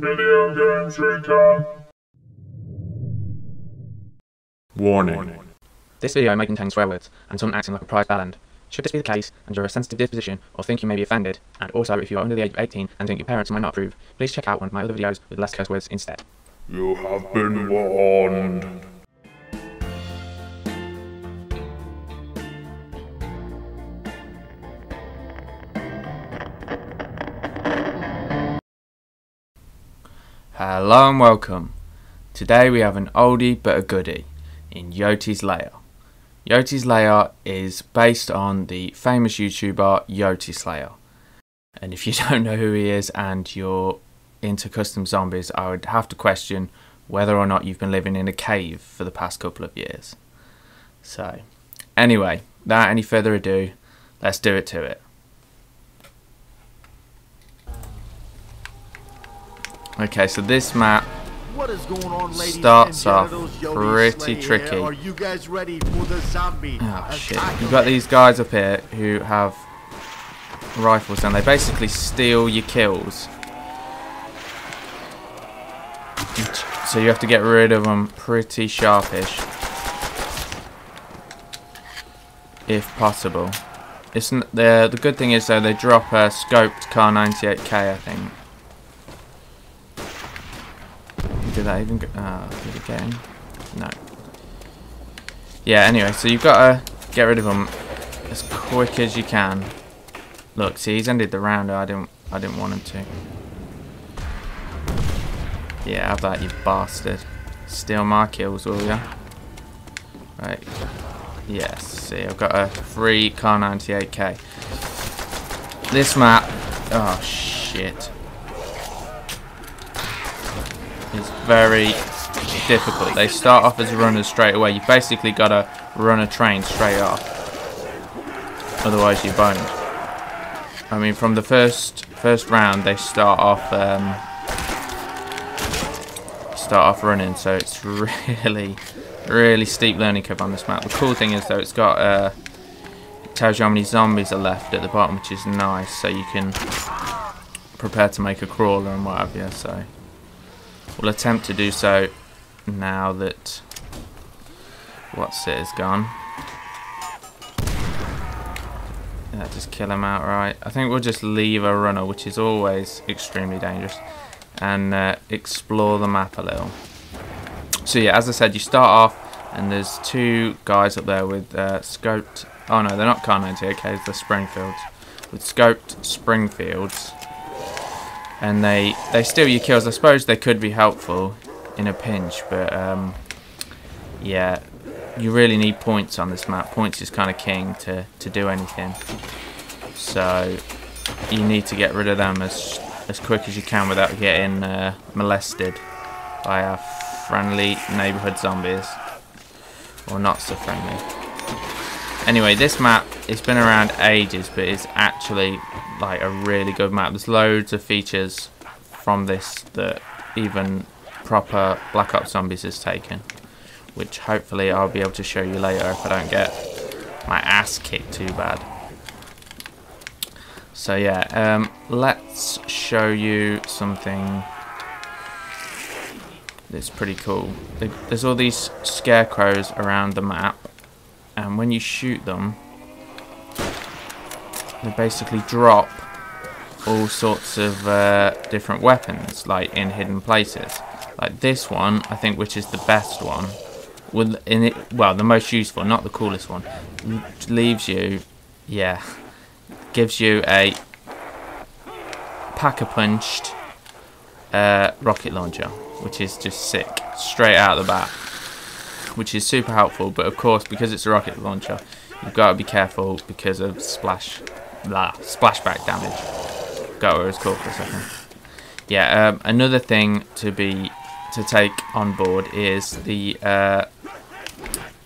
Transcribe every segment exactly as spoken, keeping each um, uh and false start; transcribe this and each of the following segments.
Video Games Recon. Warning. This video may contain swear words and some acting like a prize band. Should this be the case, and you're a sensitive disposition or think you may be offended, and also if you are under the age of eighteen and think your parents might not approve, please check out one of my other videos with less curse words instead. You have been warned. Hello and welcome. Today we have an oldie but a goodie in Yote's Lair. Yote's Lair is based on the famous YouTuber YoteSlaya. And if you don't know who he is and you're into custom zombies, I would have to question whether or not you've been living in a cave for the past couple of years. So, anyway, without any further ado, let's do it to it. Okay, so this map what is going on, ladies starts off pretty tricky. Are you guys ready for the zombie? Oh shit, you've got these guys up here who have rifles and they basically steal your kills. So you have to get rid of them pretty sharpish. If possible. It's n the, the good thing is though they drop a scoped Kar ninety-eight K I think. Did that even go? Ah, oh, did it again? No. Yeah, anyway, so you've got to get rid of them as quick as you can. Look, see, he's ended the round. I didn't, I didn't want him to. Yeah, have that, you bastard. Steal my kills, will ya? Right. Yes, see, I've got a free Kar ninety-eight K. This map. Oh, shit. It's very difficult. They start off as runners straight away. You basically got to run a train straight off. Otherwise you're boned. I mean, from the first first round, they start off um, start off running. So it's really, really steep learning curve on this map. The cool thing is, though, it's got uh, it tells you how many zombies are left at the bottom, which is nice. So you can prepare to make a crawler and what have you. So. We'll attempt to do so now that what's it is gone. Yeah, just kill him outright. I think we'll just leave a runner, which is always extremely dangerous, and uh, explore the map a little. So yeah, as I said, you start off and there's two guys up there with uh, scoped. Oh no, they're not Kar ninety-eight Ks, they're Springfields with scoped Springfields. And they, they steal your kills. I suppose they could be helpful in a pinch, but um, yeah, you really need points on this map. Points is kind of king to, to do anything. So you need to get rid of them as, as quick as you can without getting uh, molested by our friendly neighborhood zombies. Or not so friendly. Anyway, this map, it's been around ages, but it's actually like a really good map. There's loads of features from this that even proper Black Ops Zombies has taken, which hopefully I'll be able to show you later if I don't get my ass kicked too bad. So yeah, um, let's show you something that's pretty cool. There's all these scarecrows around the map, and when you shoot them, they basically drop all sorts of uh, different weapons, like in hidden places. Like this one, I think, which is the best one, with in it, well, the most useful, not the coolest one. Leaves you, yeah, gives you a pack-a-punched uh, rocket launcher, which is just sick, straight out of the bat, which is super helpful. But of course, because it's a rocket launcher, you've got to be careful because of splash. Blah, splashback damage. Got where it was called for a second. Yeah, um, another thing to be to take on board is the uh,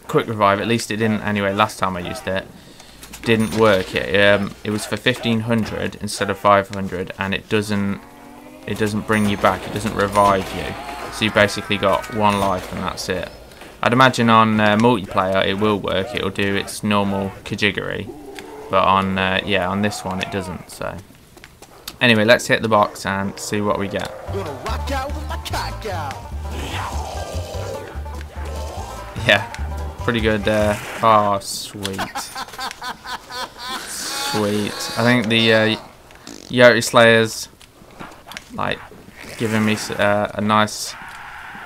quick revive. At least it didn't anyway last time I used it. Didn't work. It um, it was for fifteen hundred instead of five hundred, and it doesn't it doesn't bring you back. It doesn't revive you. So you basically got one life and that's it. I'd imagine on uh, multiplayer it will work. It'll do its normal kajiggery. But on, uh, yeah, on this one it doesn't, so. Anyway, let's hit the box and see what we get. Yeah, pretty good there. Oh, sweet. Sweet. I think the uh, Yote's Lair's like giving me uh, a nice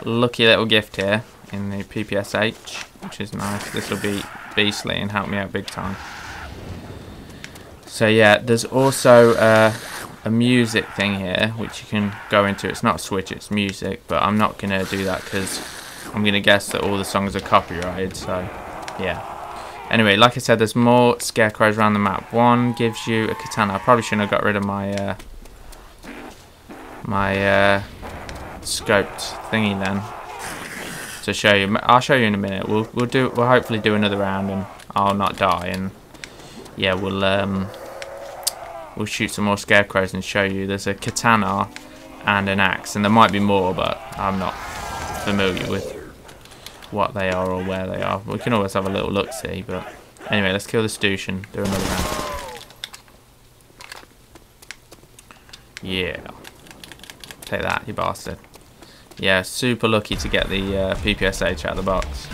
lucky little gift here in the P P S H, which is nice. This will be beastly and help me out big time. So yeah, there's also uh, a music thing here which you can go into. It's not a switch, it's music, but I'm not going to do that because I'm going to guess that all the songs are copyrighted, so yeah. Anyway, like I said, there's more scarecrows around the map. One gives you a katana. I probably shouldn't have got rid of my uh, my uh, scoped thingy then to show you. I'll show you in a minute. We'll we'll do we'll hopefully do another round and I'll not die, and yeah, we'll um we'll shoot some more scarecrows and show you. There's a katana and an axe, and there might be more, but I'm not familiar with what they are or where they are. We can always have a little look see, but anyway, let's kill this douche and do another round. Yeah. Take that, you bastard. Yeah, super lucky to get the uh, P P S H out of the box.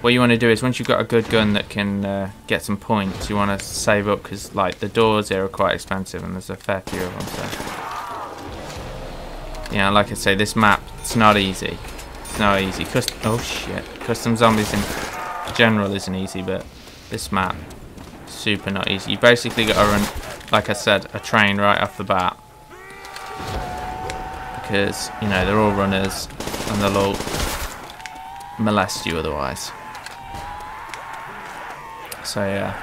What you want to do is, once you've got a good gun that can uh, get some points, you want to save up, because like the doors here are quite expensive and there's a fair few of them, so yeah, like I say, this map, it's not easy. Not easy. Cust oh shit. Custom zombies in general isn't easy, but this map, super not easy. You basically got to run, like I said, a train right off the bat, because you know they're all runners and they'll all molest you otherwise. So yeah.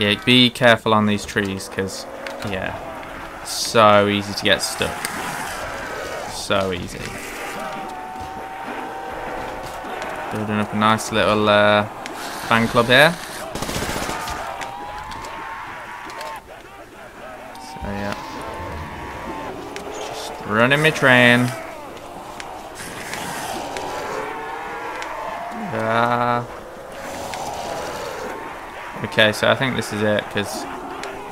Yeah, be careful on these trees, because yeah. So easy to get stuck. So easy. Building up a nice little uh, fan club here. So yeah, just running my train. Uh, okay, so I think this is it, because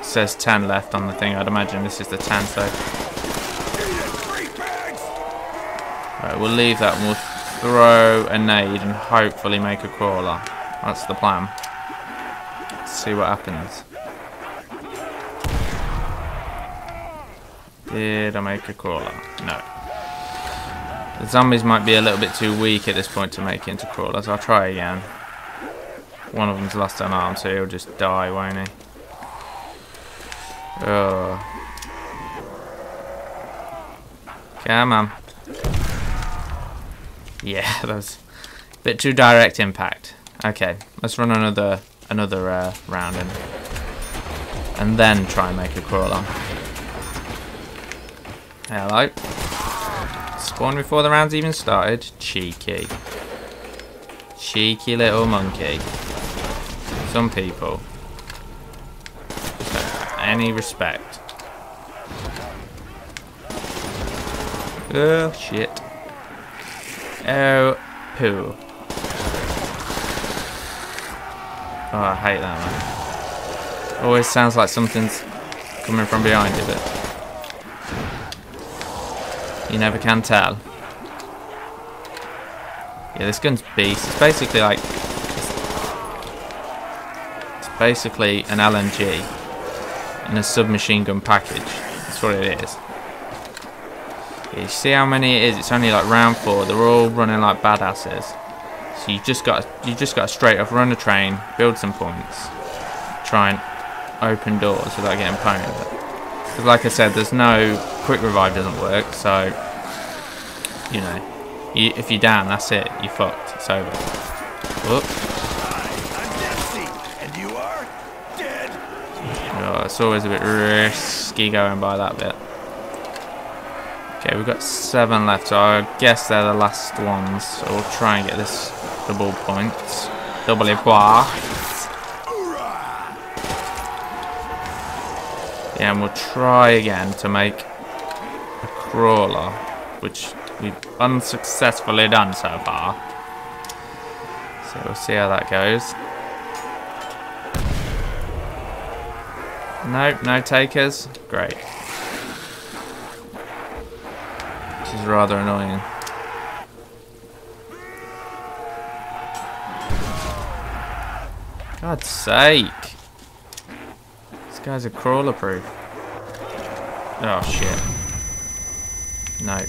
says ten left on the thing. I'd imagine this is the ten, so right, we'll leave that and we'll throw a nade and hopefully make a crawler. That's the plan. Let's see what happens. Did I make a crawler? No. The zombies might be a little bit too weak at this point to make it into crawlers. I'll try again. One of them's lost an arm, so he'll just die, won't he? Oh. Come on. Yeah, that was a bit too direct impact. Okay, let's run another another uh, round in, and then try and make a crawler. Hello. Spawned before the round's even started. Cheeky. Cheeky little monkey. Some people. Any respect. Oh shit. Oh poo. Oh, I hate that one. Always sounds like something's coming from behind you, but you never can tell. Yeah, this gun's beast. It's basically like it's basically an L M G. In a submachine gun package. That's what it is. Yeah, you see how many it is? It's only like round four. They're all running like badasses. So you just got you just got to straight off run a train, build some points, try and open doors without getting pwned at. Because like I said, there's no quick revive, doesn't work. So you know, you, if you're down, that's it. You're fucked. It's over. Whoop. Oh, it's always a bit risky going by that bit. Okay, we've got seven left, so I guess they're the last ones. So we'll try and get this double points. Double points. Yeah, and we'll try again to make a crawler, which we've unsuccessfully done so far. So we'll see how that goes. No, no takers. Great. This is rather annoying. God's sake. These guys are crawler proof. Oh shit. No. I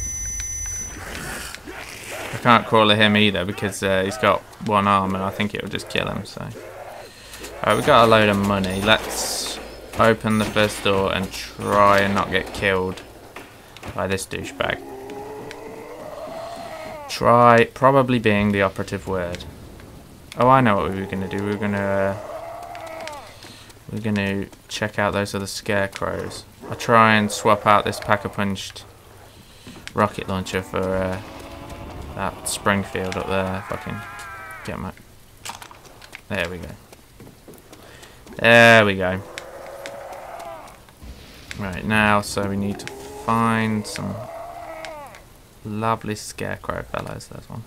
can't crawler him either because uh, he's got one arm and I think it'll just kill him, so. Alright, we got a load of money. Let's open the first door and try and not get killed by this douchebag. Try probably being the operative word. Oh, I know what we were gonna do. We were gonna uh, we we're gonna check out those other scarecrows. I'll try and swap out this pack-a-punched rocket launcher for uh, that Springfield up there. If I can get my. There we go. There we go. Right now, so we need to find some lovely scarecrow fellows. There's one.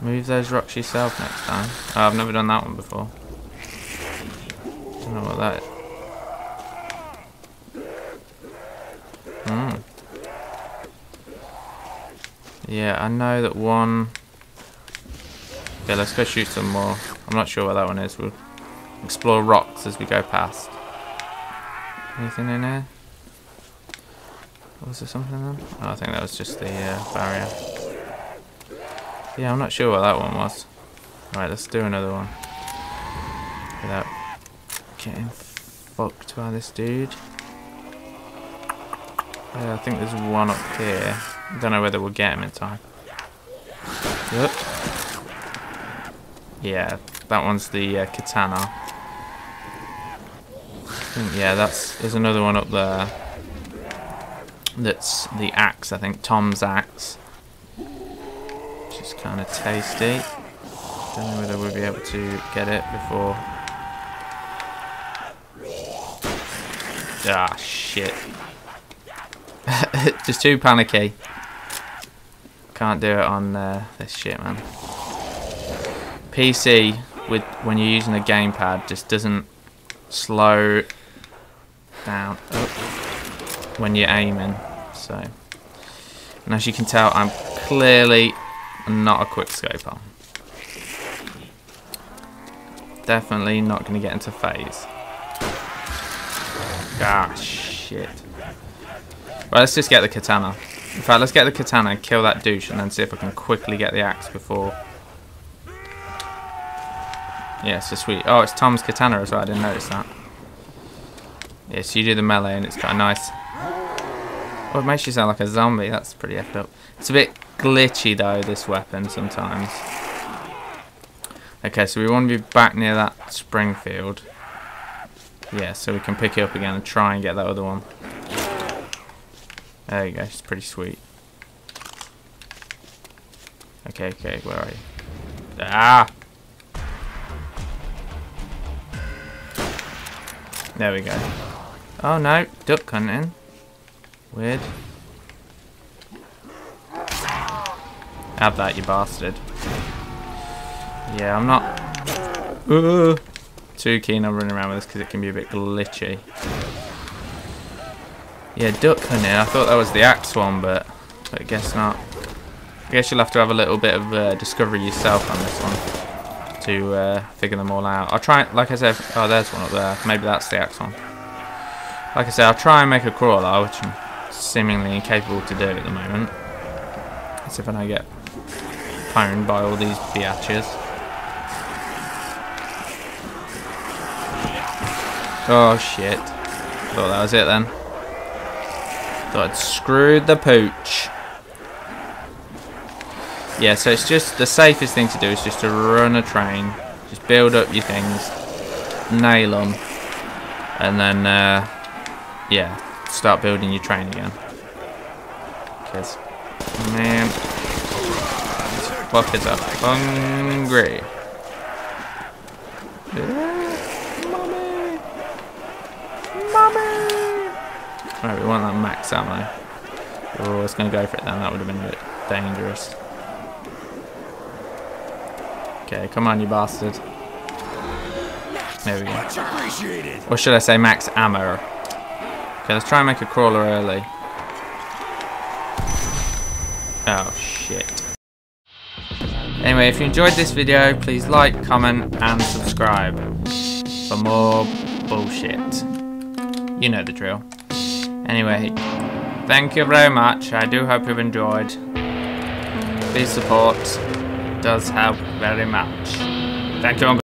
Move those rocks yourself next time. Oh, I've never done that one before. Don't know what that is. Mm. Yeah, I know that one... Okay, let's go shoot some more. I'm not sure what that one is. We'll explore rocks as we go past. Anything in here? Was there something in there? Oh, I think that was just the uh, barrier. Yeah, I'm not sure what that one was. Alright, let's do another one. Without getting fucked by this dude. Yeah, I think there's one up here. Don't know whether we'll get him in time. Yep. Yeah, that one's the uh, Katana. I think, yeah, that's there's another one up there. That's the axe, I think. Tom's axe. It's kind of tasty. Don't know whether we'll be able to get it before. Ah, shit. Just too panicky. Can't do it on uh, this shit, man. P C, with when you're using a gamepad, just doesn't slow down up when you're aiming. So, and as you can tell, I'm clearly not a quick scoper. Definitely not going to get into phase. Ah, shit. Well, let's just get the Katana. In fact, let's get the Katana and kill that douche and then see if I can quickly get the axe before... Yeah, it's a sweet... Oh, it's Tom's Katana as well. I didn't notice that. Yeah, so you do the melee and it's got a nice... Oh, it makes you sound like a zombie. That's pretty effed up. It's a bit... glitchy though, this weapon sometimes. Okay, so we want to be back near that Springfield. Yeah, so we can pick it up again and try and get that other one. There you go, it's pretty sweet. Okay, okay, where are you? Ah! There we go. Oh no, duck hunting. Weird. Have that, you bastard. Yeah, I'm not uh, too keen on running around with this because it can be a bit glitchy. Yeah, duck hunting. I thought that was the axe one, but, but I guess not. I guess you'll have to have a little bit of uh, discovery yourself on this one to uh, figure them all out. I'll try, like I said, oh, there's one up there. Maybe that's the axe one. Like I said, I'll try and make a crawler, which I'm seemingly incapable to do at the moment. Let's see if I don't get... pwned by all these biatches. Oh shit. Thought that was it then. Thought I'd screwed the pooch. Yeah, so it's just the safest thing to do is just to run a train. Just build up your things. Nail them. And then, uh, yeah, start building your train again. Because, man... Buckets are hungry. Yeah. Mommy! Mommy! Alright, we want that max ammo. Oh, it's going to go for it then. That would have been a bit dangerous. Okay, come on, you bastard. There we go. Or should I say max ammo? Okay, let's try and make a crawler early. Oh, shit. Anyway, if you enjoyed this video, please like, comment, and subscribe for more bullshit. You know the drill. Anyway, thank you very much. I do hope you've enjoyed. Please support. Does help very much. Thank you.